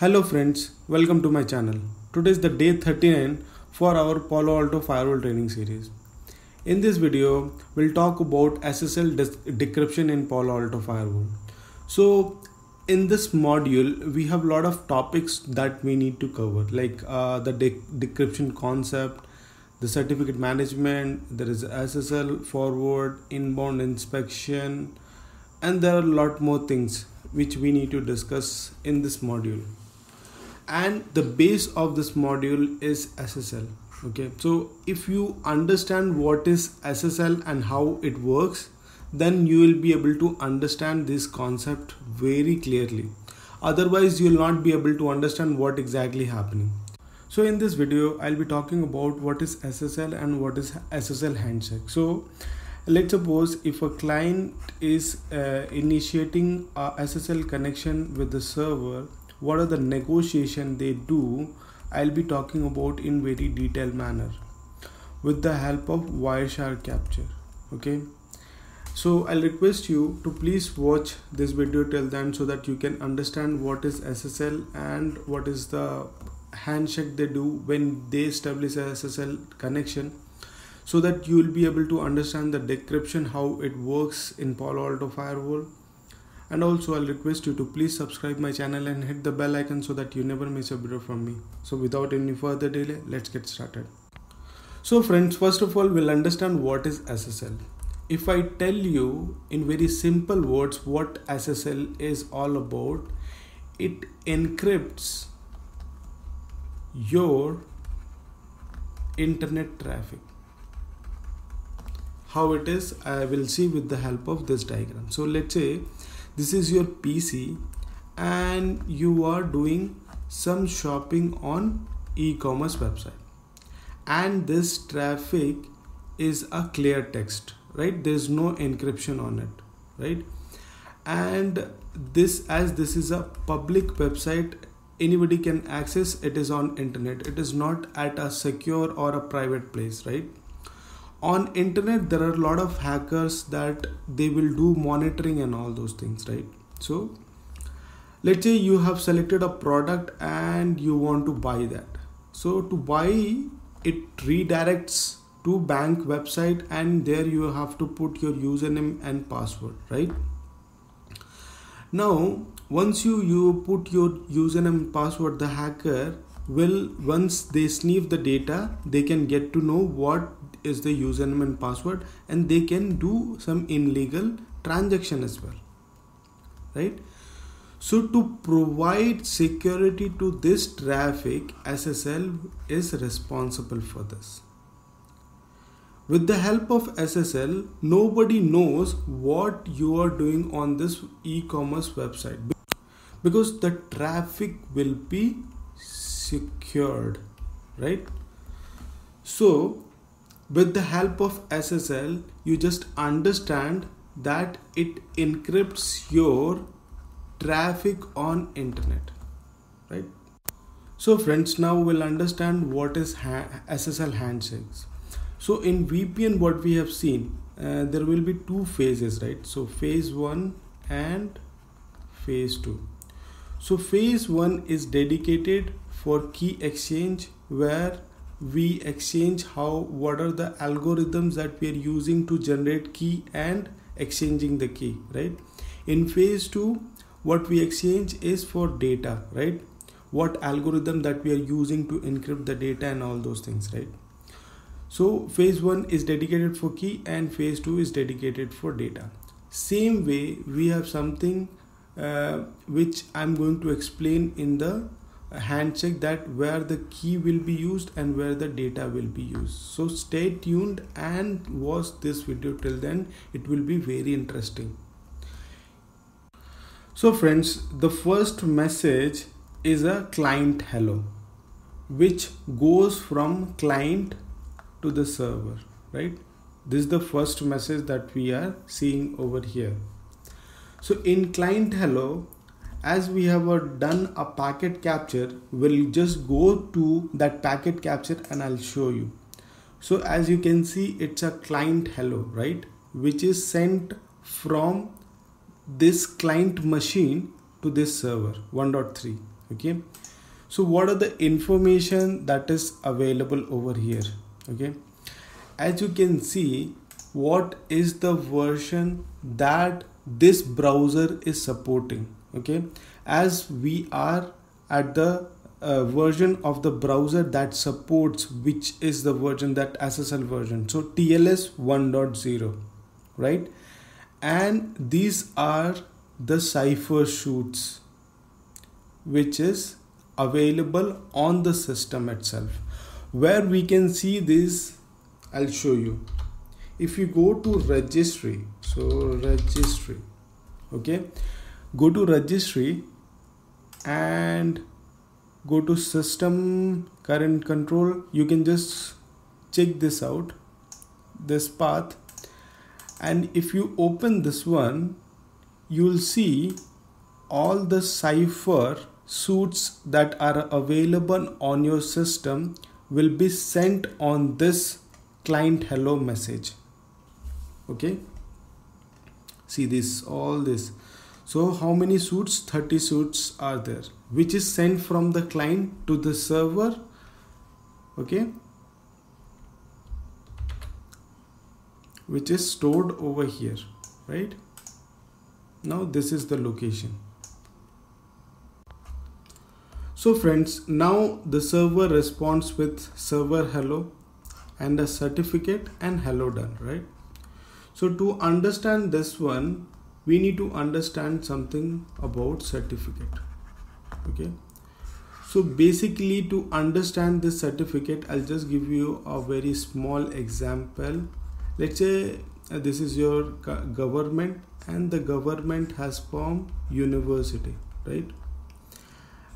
Hello friends, welcome to my channel. Today is the day 39 for our Palo Alto firewall training series. In this video, we'll talk about SSL decryption in Palo Alto firewall. So in this module, we have a lot of topics that we need to cover, like the decryption concept, the certificate management, there is SSL forward, inbound inspection, and there are a lot more things which we need to discuss in this module. And the base of this module is SSL. Okay, so if you understand what is SSL and how it works, then you will be able to understand this concept very clearly. Otherwise, you will not be able to understand what exactly happening. So in this video, I'll be talking about what is SSL and what is SSL handshake. So let's suppose if a client is initiating a SSL connection with the server, what are the negotiations they do? I'll be talking about in very detailed manner with the help of Wireshark capture. Okay, so I'll request you to please watch this video till then so that you can understand what is SSL and what is the handshake they do when they establish a SSL connection, so that you will be able to understand the decryption, how it works in Palo Alto firewall. And also I'll request you to please subscribe my channel and hit the bell icon so that you never miss a video from me. So without any further delay, let's get started. So friends, first of all, we'll understand what is SSL. If I tell you in very simple words what SSL is all about, it encrypts your internet traffic. How it is, I will see with the help of this diagram. So let's say this is your PC and you are doing some shopping on e-commerce website, and this traffic is a clear text, right? There's no encryption on it, right? And as this is a public website, anybody can access it, is on internet. It is not at a secure or a private place, right? On internet, there are a lot of hackers that they will do monitoring and all those things, right? So let's say you have selected a product and you want to buy that. So to buy, it redirects to bank website, and there you have to put your username and password, right? Now, once you put your username and password, the hacker will, once they sniff the data, they can get to know what is the username and password, and they can do some illegal transaction as well, right? So to provide security to this traffic, SSL is responsible for this. With the help of SSL, nobody knows what you are doing on this e-commerce website, because the traffic will be secured, right? So with the help of SSL, you just understand that it encrypts your traffic on internet, right? So friends, now we'll understand what is SSL handshakes. So in VPN, what we have seen, there will be two phases, right? So phase 1 and phase 2. So phase 1 is dedicated for key exchange, where we exchange what are the algorithms that we are using to generate key and exchanging the key, right? In phase 2, what we exchange is for data, right? What algorithm that we are using to encrypt the data and all those things, right? So phase 1 is dedicated for key and phase 2 is dedicated for data. Same way, we have something which I'm going to explain in the handshake, that where the key will be used and where the data will be used. So stay tuned and watch this video till then. It will be very interesting. So friends, the first message is a client hello, which goes from client to the server, right? This is the first message that we are seeing over here. So in client hello, as we have done a packet capture, we'll just go to that packet capture and I'll show you. So as you can see, it's a client hello, right? Which is sent from this client machine to this server 1.3, Okay, so what are the information that is available over here? Okay, as you can see, what is the version that this browser is supporting? Okay, as we are at the version of the browser that supports, which is the version, that SSL version, so TLS 1.0, right? And these are the cipher suites which is available on the system itself. Where we can see this, I'll show you. If you go to registry, so registry, okay, go to registry and go to system current control. You can just check this out, this path, and if you open this one, you'll see all the cipher suites that are available on your system will be sent on this client hello message. Okay, see this, all this. So how many suites? 30 suites are there, which is sent from the client to the server. Okay, which is stored over here, right? Now this is the location. So friends, now the server responds with server hello and a certificate and hello done, right? So to understand this one, we need to understand something about certificate. Okay, so basically to understand this certificate, I'll just give you a very small example. Let's say this is your government and the government has formed university, right?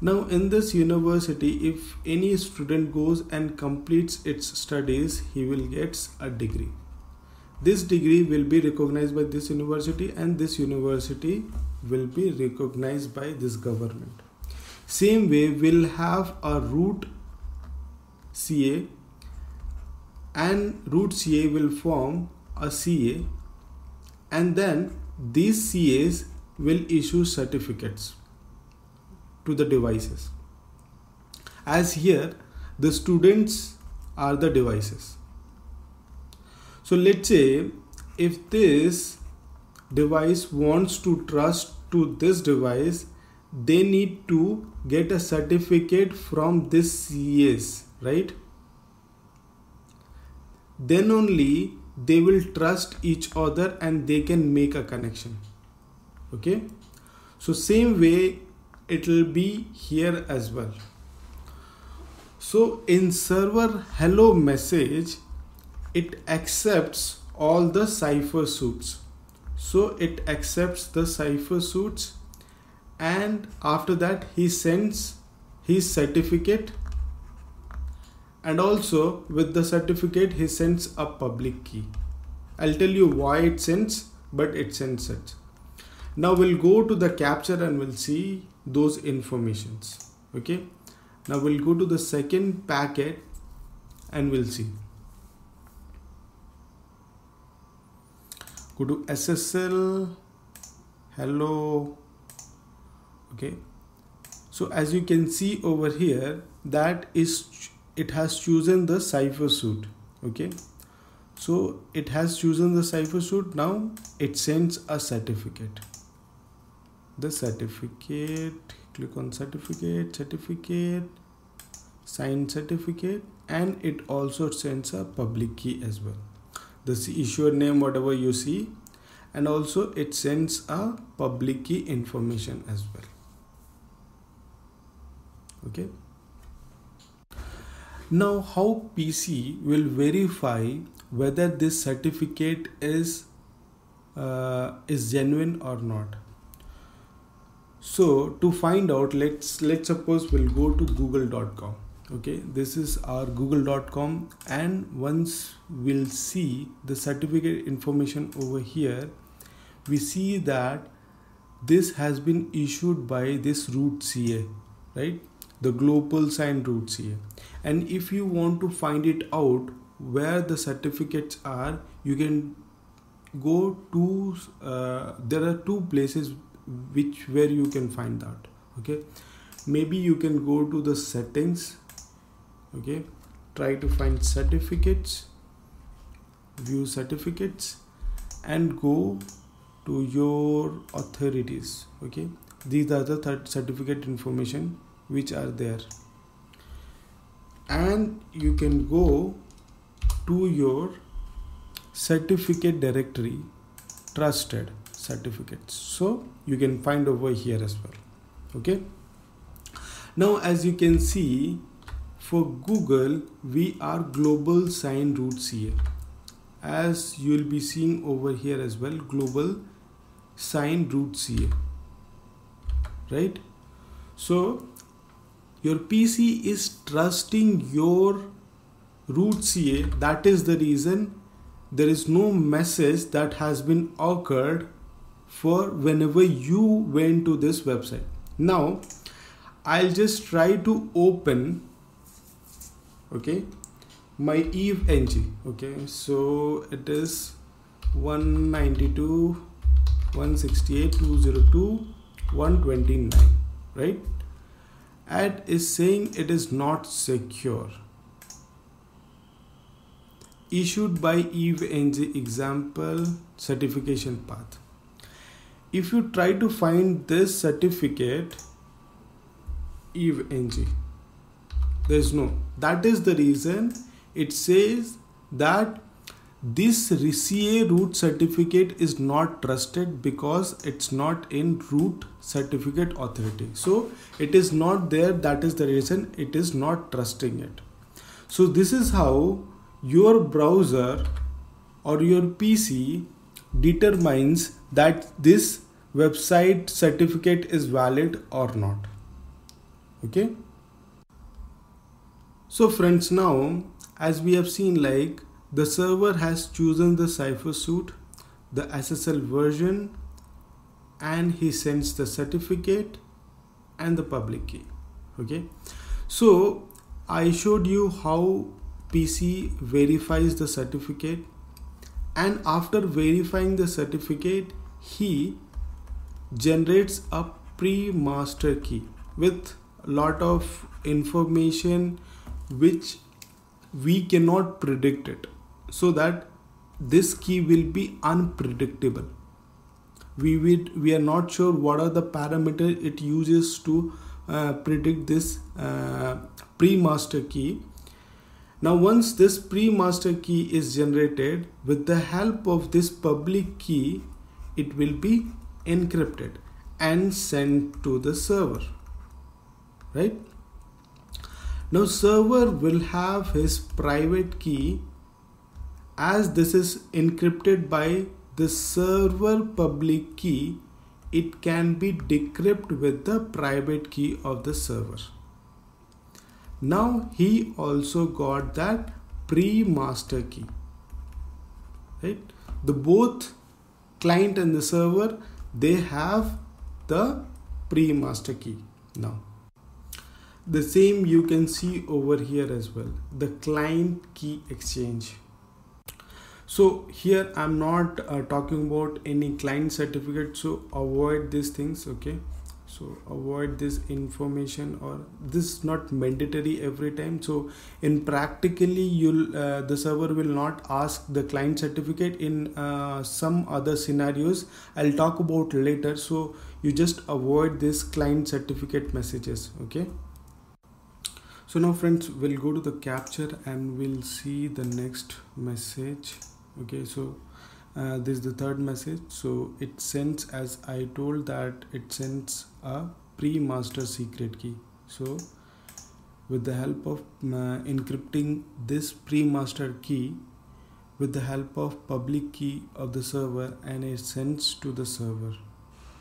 Now in this university, if any student goes and completes its studies, he will get a degree. This degree will be recognized by this university and this university will be recognized by this government. Same way, we'll have a root CA and root CA will form a CA, and then these CAs will issue certificates to the devices. As here, the students are the devices. So let's say if this device wants to trust to this device, they need to get a certificate from this CAs, right? Then only they will trust each other and they can make a connection. Okay, so same way it will be here as well. So in server hello message, it accepts all the cipher suites. So it accepts the cipher suites, and after that he sends his certificate, and also with the certificate he sends a public key. I'll tell you why it sends, but it sends it. Now we'll go to the capture and we'll see those informations. Okay, now we'll go to the second packet and we'll see. Go to SSL hello. Okay, so as you can see over here, that is, it has chosen the cipher suite. Okay, so it has chosen the cipher suite. Now it sends a certificate. The certificate, click on certificate, certificate, sign certificate, and it also sends a public key as well. This issuer name, whatever you see, and also it sends a public key information as well. Okay, now how PC will verify whether this certificate is genuine or not? So to find out, let's suppose we'll go to google.com. okay, this is our google.com, and once we'll see the certificate information over here, we see that this has been issued by this root CA, right? The GlobalSign root CA. And if you want to find it out where the certificates are, you can go to there are two places where you can find that. Okay, Maybe you can go to the settings, okay, try to find certificates, view certificates, and go to your authorities. Okay, these are the certificate information which are there, and you can go to your certificate directory, trusted certificates, so you can find over here as well. Okay, now as you can see, for Google we are GlobalSign root CA, as you will be seeing over here as well, GlobalSign root CA, right? So your PC is trusting your root CA, that is the reason there is no message that has been occurred for whenever you went to this website. Now I'll just try to open, okay, my EVE-NG. okay, so it is 192.168.202.129, right? It is saying it is not secure. Issued by EVE-NG example certification path. If you try to find this certificate EVE-NG, there is no. That is the reason it says that this CA root certificate is not trusted because it's not in root certificate authority. So it is not there. That is the reason it is not trusting it. So this is how your browser or your PC determines that this website certificate is valid or not. Okay. So friends, now as we have seen, like, the server has chosen the cipher suite, the SSL version, and he sends the certificate and the public key. Okay, so I showed you how PC verifies the certificate, and after verifying the certificate, he generates a pre-master key with a lot of information which we cannot predict it, so that this key will be unpredictable. We are not sure what are the parameters it uses to predict this pre-master key. Now once this pre-master key is generated, with the help of this public key, it will be encrypted and sent to the server, right? Now server will have his private key, as this is encrypted by the server public key, it can be decrypted with the private key of the server. Now he also got that pre-master key, right? The both client and the server, they have the pre-master key. Now the same you can see over here as well, the client key exchange. So here I'm not talking about any client certificate, so avoid these things. Okay, so avoid this information, or this is not mandatory every time. So in practically, you'll the server will not ask the client certificate. In some other scenarios I'll talk about later, so you just avoid this client certificate messages. Okay, so now friends, we'll go to the capture and we'll see the next message. Okay, so this is the third message. So it sends, as I told, that it sends a pre-master secret key. So with the help of encrypting this pre-master key with the help of public key of the server, and it sends to the server,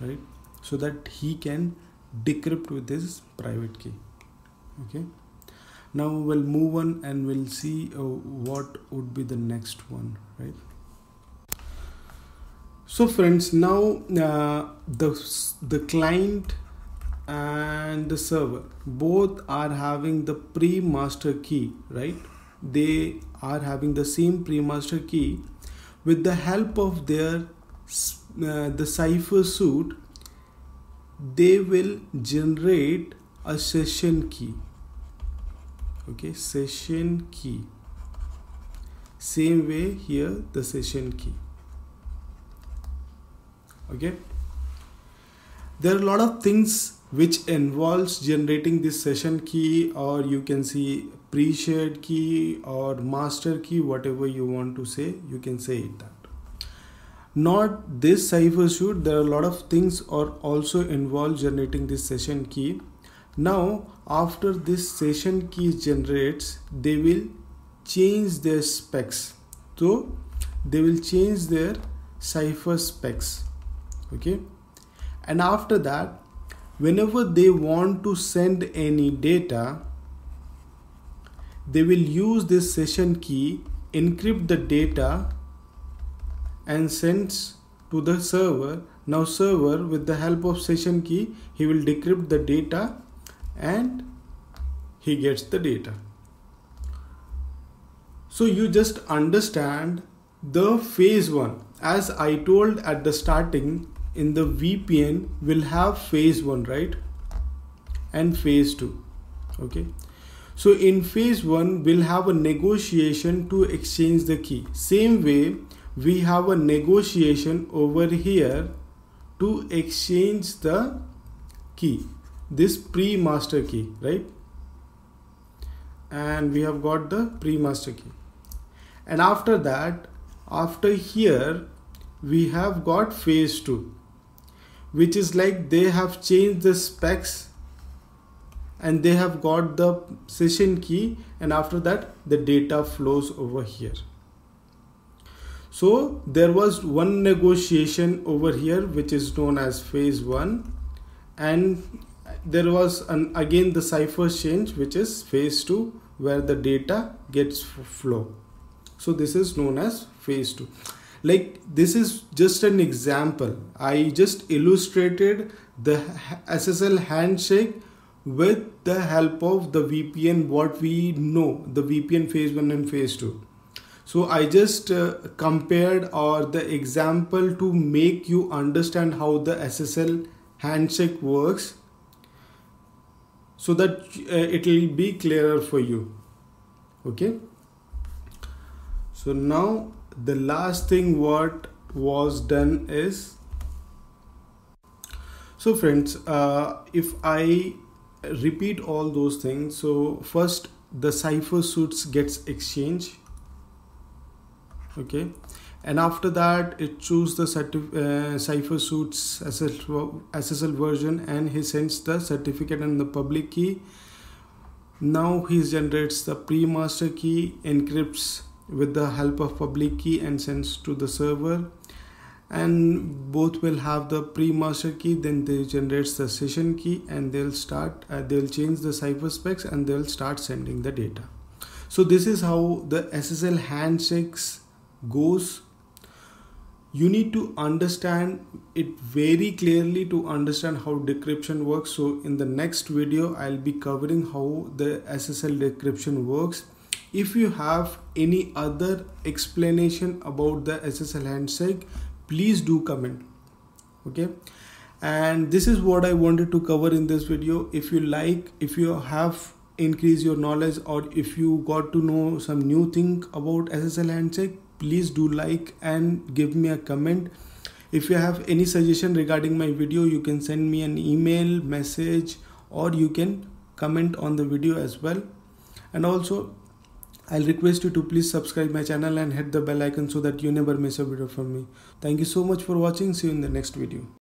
right? So that he can decrypt with his private key. Okay, now we'll move on and we'll see what would be the next one, right? So friends, now the client and the server both are having the pre-master key, right? They are having the same pre-master key. With the help of their the cipher suite, they will generate a session key. Okay, session key. Same way here, the session key. Okay, there are a lot of things which involves generating this session key, or you can see pre-shared key or master key, whatever you want to say, you can say it that. Not this cipher suite, there are a lot of things are also involved generating this session key. Now after this session key generates, they will change their specs. So they will change their cipher specs. Okay, and after that, whenever they want to send any data, they will use this session key, encrypt the data and sends to the server. Now server, with the help of session key, he will decrypt the data and he gets the data. So you just understand the phase one. As I told at the starting, in the VPN will have phase one, right, and phase two. Okay, so in phase one we'll have a negotiation to exchange the key. Same way we have a negotiation over here to exchange the key, this pre-master key, right? And we have got the pre-master key. And after that, after here we have got phase two, which is like they have changed the specs and they have got the session key, and after that the data flows over here. So there was one negotiation over here which is known as phase one, and there was again the cipher change which is phase two, where the data gets flow. So this is known as phase two. Like this is just an example. I just illustrated the SSL handshake with the help of the VPN, what we know, the VPN phase one and phase two. So I just compared or the example to make you understand how the SSL handshake works, so that it will be clearer for you. Okay, so now the last thing what was done is, so friends, if I repeat all those things, so first the cipher suites gets exchanged. Okay, and after that it chooses the cipher suites SSL version, and he sends the certificate and the public key. Now he generates the pre-master key, encrypts with the help of public key and sends to the server, and both will have the pre-master key. Then they generates the session key, and they'll start they'll change the cipher specs and they'll start sending the data. So this is how the SSL handshakes goes. You need to understand it very clearly to understand how decryption works. So in the next video I'll be covering how the SSL decryption works. If you have any other explanation about the SSL handshake, please do comment. Okay, and this is what I wanted to cover in this video. If you like, if you have increased your knowledge, or if you got to know some new thing about SSL handshake, please do like and give me a comment. If you have any suggestion regarding my video, you can send me an email message, or you can comment on the video as well. And also I'll request you to please subscribe my channel and hit the bell icon so that you never miss a video from me. Thank you so much for watching. See you in the next video.